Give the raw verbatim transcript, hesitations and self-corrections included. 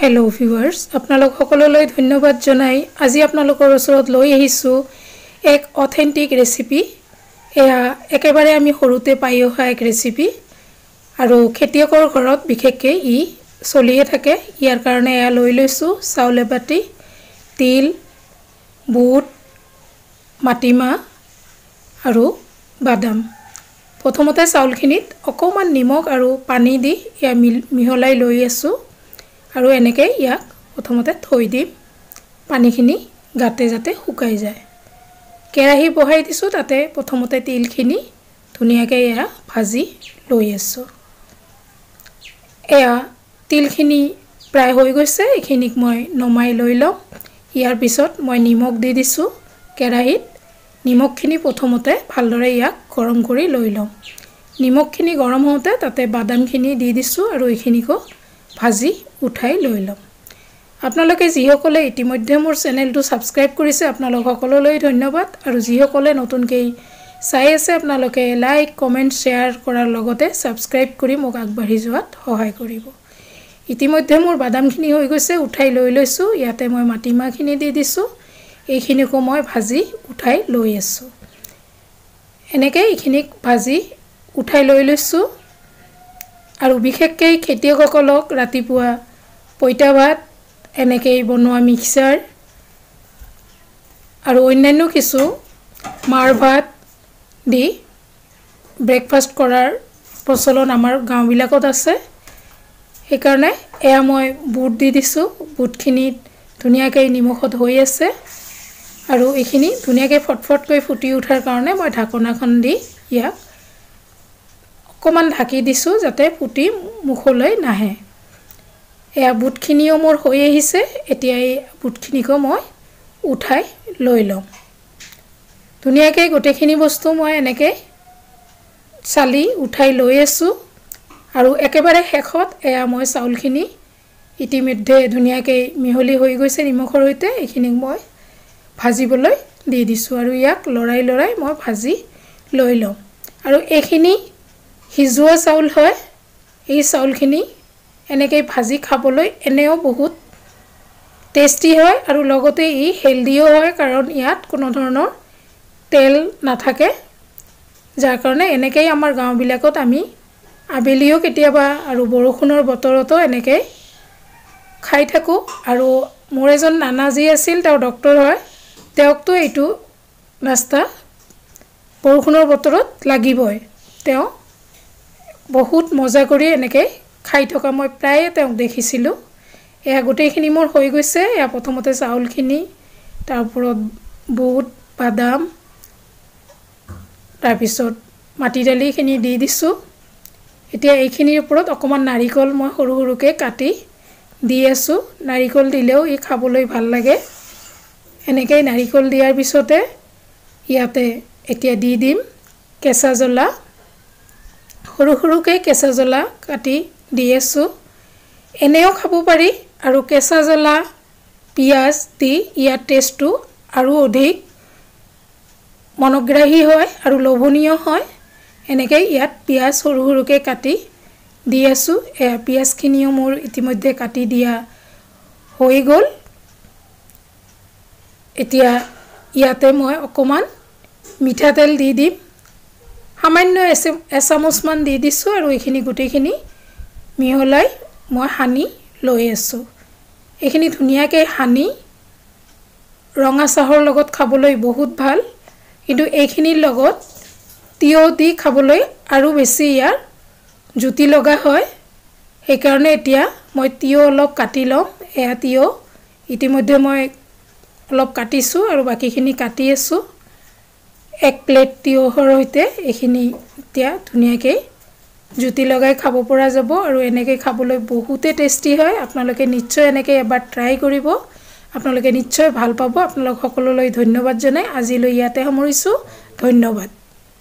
Hello viewers, আপোনালোক সকলোলৈ ধন্যবাদ জনাই আজি আপোনালোকৰ ওচৰত লৈ আহিছো এক অথেন্টিক ৰেচিপি। এয়া একেবাৰে আমি হৰুতে পাই অহা এক ৰেচিপি আৰু খেতিয়কৰ ঘৰত বিশেষকৈ ই চলিয়ে থাকে। ইয়াৰ কাৰণে এয়া লৈ লৈছো চাউল বাটি, তিল, বুট, মাটিমাহ আৰু বাদাম। প্ৰথমতে চাউলখিনিত অকমান নিমখ আৰু পানী দি এয়া মিহলাই লৈ আছো আৰু এনেকৈ ইয়াক প্ৰথমতে থৈ দিম পানীখিনি গাতে যাতে শুকাই যায়। কেৰাহী বহাই দিছোঁ, তাতে প্ৰথমতে তিলখিনি ধুনীয়াকৈ এয়া ভাজি লৈ আছোঁ। এয়া তিলখিনি প্ৰায় হৈ গৈছে, এইখিনিক মই নমাই লৈ লওঁ। ইয়াৰ পিছত মই নিমখ দি দিছোঁ কেৰাহীত। নিমখখিনি প্ৰথমতে ভালদৰে ইয়াক গৰম কৰি লৈ লওঁ। নিমখখিনি গৰম হওঁতে তাতে বাদামখিনি দি দিছোঁ আৰু এইখিনিকো ভাজি উঠাই লৈ লম। আপোনালোকে যিসকলে ইতিমধ্যে মোৰ চেনেলটো সাবস্ক্ৰাইব কৰিছে আপোনালোক সকলোলৈ ধন্যবাদ, আৰু যিসকলে নতুনকৈ চাই আছে আপোনালোকে লাইক, কমেণ্ট, শ্বেয়াৰ কৰাৰ লগতে সাবস্ক্ৰাইব কৰি মোক আগবাঢ়ি যোৱাত সহায় কৰিব। ইতিমধ্যে মোৰ বাদামখিনি হৈ গৈছে, উঠাই লৈ লৈছোঁ। ইয়াতে মই মাটিমাহখিনি দি দিছোঁ, এইখিনিকো মই ভাজি উঠাই লৈ আছোঁ। এনেকৈ এইখিনিক ভাজি উঠাই লৈ লৈছোঁ। আৰু বিশেষকৈ খেতিয়কসকলক ৰাতিপুৱা পইতা ভাত, এনেকৈ বনোৱা মিক্সাৰ আৰু অন্যান্য কিছু মাৰ ভাত দি ব্ৰেকফাষ্ট কৰাৰ প্ৰচলন আমাৰ গাঁওবিলাকত আছে। সেইকাৰণে এয়া মই বুট দি দিছোঁ। বুটখিনি ধুনীয়াকৈ নিমখত হৈ আছে আৰু এইখিনি ধুনীয়াকৈ ফটফটকৈ ফুটি উঠাৰ কাৰণে মই ঢাকনাখন দি ইয়াক অকণমান ঢাকি দিছোঁ যাতে ফুটি মুখলৈ নাহে। এয়া বুটখিনিও মোৰ হৈ আহিছে। এতিয়া এই বুটখিনিকো মই উঠাই লৈ লওঁ। ধুনীয়াকৈ গোটেইখিনি বস্তু মই এনেকৈ চালি উঠাই লৈ আছোঁ। আৰু একেবাৰে শেষত এয়া মই চাউলখিনি ইতিমধ্যে ধুনীয়াকৈ মিহলি হৈ গৈছে নিমখৰ সৈতে, এইখিনিক মই ভাজিবলৈ দি দিছোঁ আৰু ইয়াক লৰাই লৰাই মই ভাজি লৈ লওঁ। আৰু এইখিনি সিজোৱা চাউল হয়। এই চাউলখিনি এনেকৈ ভাজি খাবলৈ এনেও বহুত টেষ্টি হয় আৰু লগতে ই হেলডিও হয়, কাৰণ ইয়াত কোনো ধৰণৰ তেল নাথাকে, যাৰ কাৰণে এনেকৈ আমাৰ গাঁওবিলাকত আমি আবেলিও কেতিয়াবা আৰু বৰষুণৰ বতৰতো এনেকৈ খাই থাকোঁ। আৰু মোৰ এজন নানাজী আছিল, তেওঁ ডক্টৰ হয়, তেওঁকতো এইটো নাস্তা বৰষুণৰ বতৰত লাগিবই। তেওঁ বহুত মজা কৰি এনেকৈ খাই থকা মই প্ৰায়ে তেওঁক দেখিছিলোঁ। এয়া গোটেইখিনি মোৰ হৈ গৈছে। এয়া প্ৰথমতে চাউলখিনি, তাৰ ওপৰত বুট, বাদাম, তাৰপিছত মাটি দালিখিনি দি দিছোঁ। এতিয়া এইখিনিৰ ওপৰত অকণমান নাৰিকল মই সৰু সৰুকৈ কাটি দি আছোঁ। নাৰিকল দিলেও ই খাবলৈ ভাল লাগে। এনেকৈ নাৰিকল দিয়াৰ পিছতে ইয়াতে এতিয়া দি দিম কেঁচা জ্বলা। সৰু সৰুকৈ কেঁচা জ্বলা কাটি দি আছোঁ। এনেও খাব পাৰি আৰু কেঁচা জ্বলা পিঁয়াজ দি ইয়াৰ টেষ্টটো আৰু অধিক মনোগ্ৰাহী হয় আৰু লোভনীয় হয়। এনেকৈ ইয়াত পিঁয়াজ সৰু সৰুকৈ কাটি দি আছোঁ। এয়া পিঁয়াজখিনিও মোৰ ইতিমধ্যে কাটি দিয়া হৈ গ'ল। এতিয়া ইয়াতে মই অকণমান মিঠাতেল দি দিম, সামান্য এচ এচামুচমান দি দিছোঁ আৰু এইখিনি গোটেইখিনি মিহলাই মই সানি লৈ আছোঁ। এইখিনি ধুনীয়াকৈ সানি ৰঙা চাহৰ লগত খাবলৈ বহুত ভাল, কিন্তু এইখিনিৰ লগত তিয়ঁহ দি খাবলৈ আৰু বেছি ইয়াৰ জুতি লগা হয়। সেইকাৰণে এতিয়া মই তিয়ঁহ অলপ কাটি লওঁ। এয়া তিয়ঁহ ইতিমধ্যে মই অলপ কাটিছোঁ আৰু বাকীখিনি কাটি আছোঁ। এক প্লেট তিয়ঁহৰ সৈতে এইখিনি এতিয়া ধুনীয়াকৈ জুতি লগাই খাব পৰা যাব আৰু এনেকৈ খাবলৈ বহুতেই টেষ্টি হয়। আপোনালোকে নিশ্চয় এনেকৈ এবাৰ ট্ৰাই কৰিব, আপোনালোকে নিশ্চয় ভাল পাব। আপোনালোক সকলোলৈ ধন্যবাদ জনাই আজিলৈ ইয়াতে সামৰিছোঁ। ধন্যবাদ।